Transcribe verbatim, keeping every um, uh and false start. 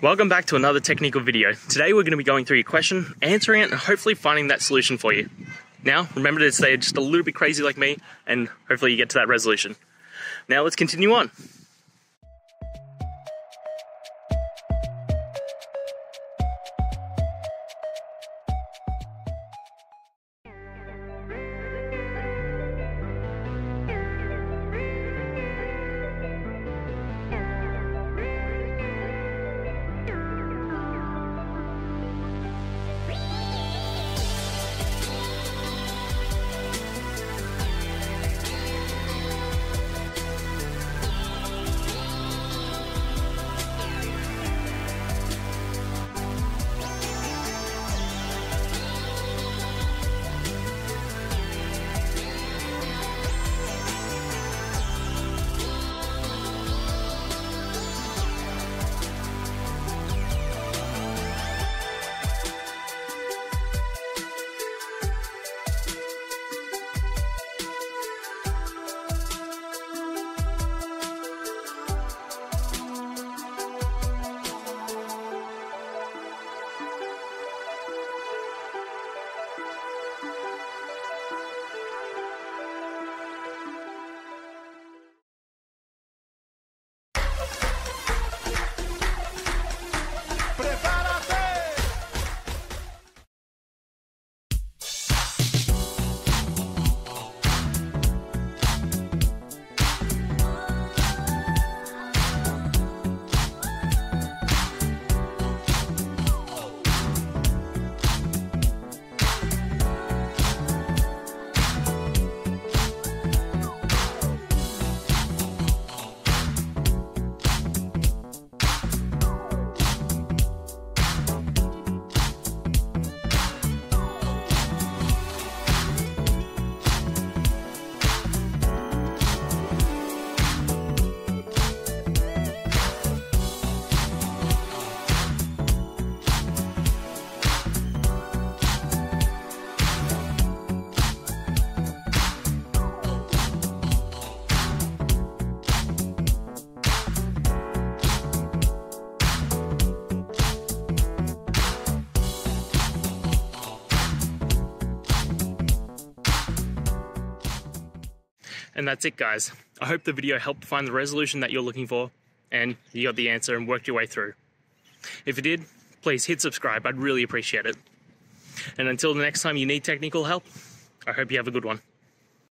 Welcome back to another technical video. Today we're going to be going through your question, answering it, and hopefully finding that solution for you. Now, remember to stay just a little bit crazy like me, and hopefully you get to that resolution. Now let's continue on. And that's it, guys. I hope the video helped find the resolution that you're looking for and you got the answer and worked your way through. If it did, please hit subscribe. I'd really appreciate it. And until the next time you need technical help, I hope you have a good one.